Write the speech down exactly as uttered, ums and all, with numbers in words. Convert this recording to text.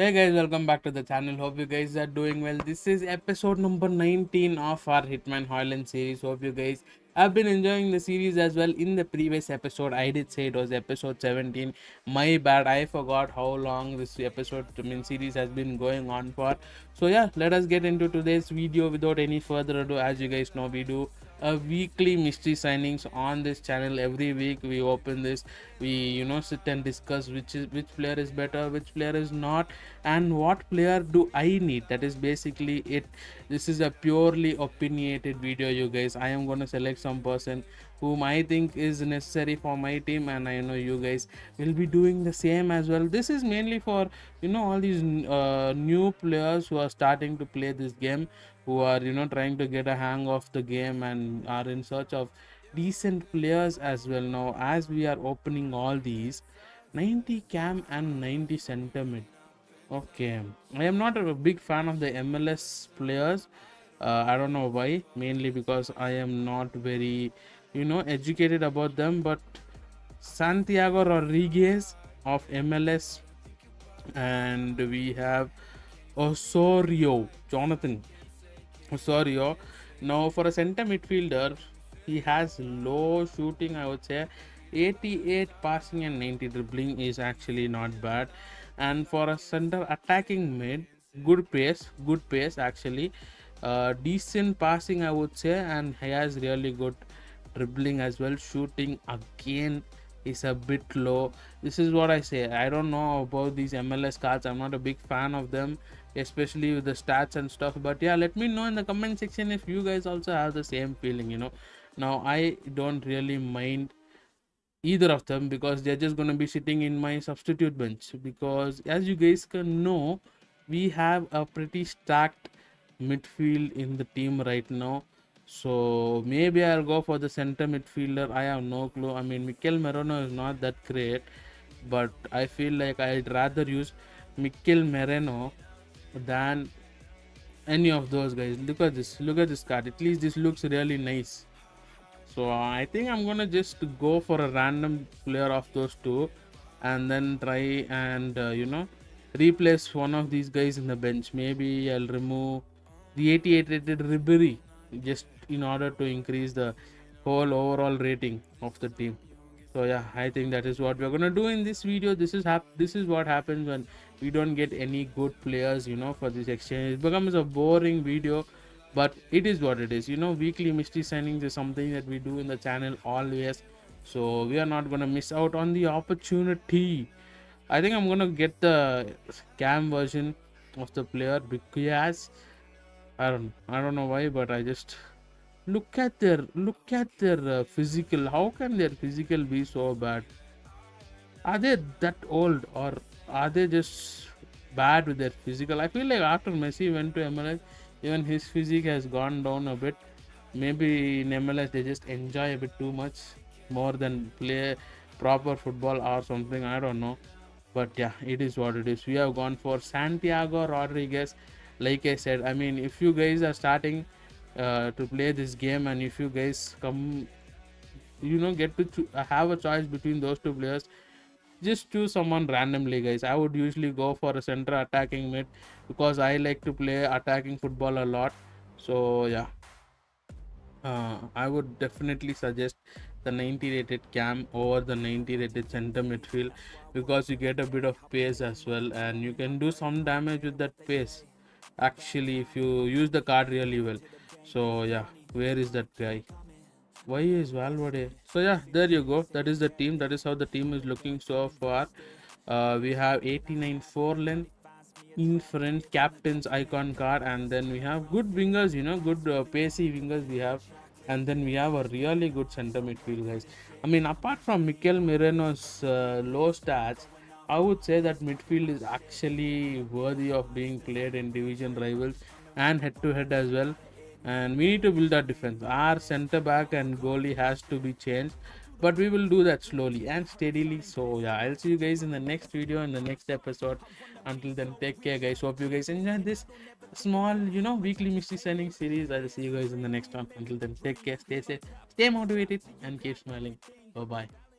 Hey guys, welcome back to the channel. Hope you guys are doing well. This is episode number nineteen of our Hitman Hojlund series. Hope you guys have been enjoying the series as well. In the previous episode, I did say it was episode seventeen. My bad, I forgot how long this episode, I mean series has been going on for. So yeah, let us get into today's video without any further ado. As you guys know, we do a weekly mystery signings on this channel. Every week we open this, we you know sit and discuss which is which player is better, which player is not, and what player do I need. That is basically it. This is a purely opinionated video, you guys. I am going to select some person whom I think is necessary for my team, and I know you guys will be doing the same as well. This is mainly for you know all these uh, new players who are starting to play this game, who are you know trying to get a hang of the game and are in search of decent players as well. Now as we are opening all these, ninety cam and ninety center mid. Okay, I am not a big fan of the M L S players. Uh, I don't know why, mainly because I am not very you know educated about them, but Santiago Rodriguez of M L S, and we have Osorio, Jonathan Osorio. Now for a center midfielder, he has low shooting, I would say. eighty-eight passing and ninety dribbling is actually not bad. And for a center attacking mid, good pace, good pace actually. Uh, decent passing, I would say, and he has really good dribbling as well. Shooting again is a bit low. This is what I say. I don't know about these M L S cards. I'm not a big fan of them, especially with the stats and stuff. But yeah, let me know in the comment section if you guys also have the same feeling, you know. Now I don't really mind either of them because they're just going to be sitting in my substitute bench, because as you guys can know, we have a pretty stacked midfield in the team right now. So maybe I'll go for the center midfielder. I have no clue. I mean, Mikel Merino is not that great, but I feel like I'd rather use Mikel Merino than any of those guys. Look at this, look at this card. At least this looks really nice. So I think I'm gonna just go for a random player of those two and then try and uh, you know replace one of these guys in the bench. Maybe I'll remove the eighty-eight rated Ribery just in order to increase the whole overall rating of the team. So yeah, I think that is what we're gonna do in this video. This is hap this is what happens when we don't get any good players, you know, for this exchange. It becomes a boring video, but it is what it is. You know, weekly mystery signings is something that we do in the channel always, so we are not gonna miss out on the opportunity. I think I'm gonna get the cam version of the player because I don't I don't know why, but I just look at their look at their uh, physical. How can their physical be so bad? Are they that old, or are they just bad with their physical? I feel like after Messi went to M L S, even his physique has gone down a bit. Maybe in M L S they just enjoy a bit too much more than play proper football or something. I don't know, but yeah, it is what it is. We have gone for Santiago Rodriguez. Like I said, I mean, if you guys are starting uh, to play this game, and if you guys come, you know, get to have a choice between those two players, just choose someone randomly, guys. I would usually go for a center attacking mid because I like to play attacking football a lot. So yeah, uh, I would definitely suggest the ninety rated cam over the ninety rated center midfield because you get a bit of pace as well, and you can do some damage with that pace actually if you use the card really well. So yeah, where is that guy? Why is Valverde? So yeah, there you go. That is the team. That is how the team is looking so far. Uh, we have eighty-nine Forlan in front, captain's icon card, and then we have good wingers, you know, good uh, pacey wingers we have, and then we have a really good center midfield, guys. I mean, apart from Mikel Merino's uh, low stats, I would say that midfield is actually worthy of being played in division rivals and head-to-head as well. And we need to build our defense. Our centre-back and goalie has to be changed, but we will do that slowly and steadily. So yeah, I'll see you guys in the next video, in the next episode. Until then, take care, guys. Hope you guys enjoyed this small, you know, weekly mystery sending series. I'll see you guys in the next one. Until then, take care, stay safe, stay motivated, and keep smiling. Bye-bye.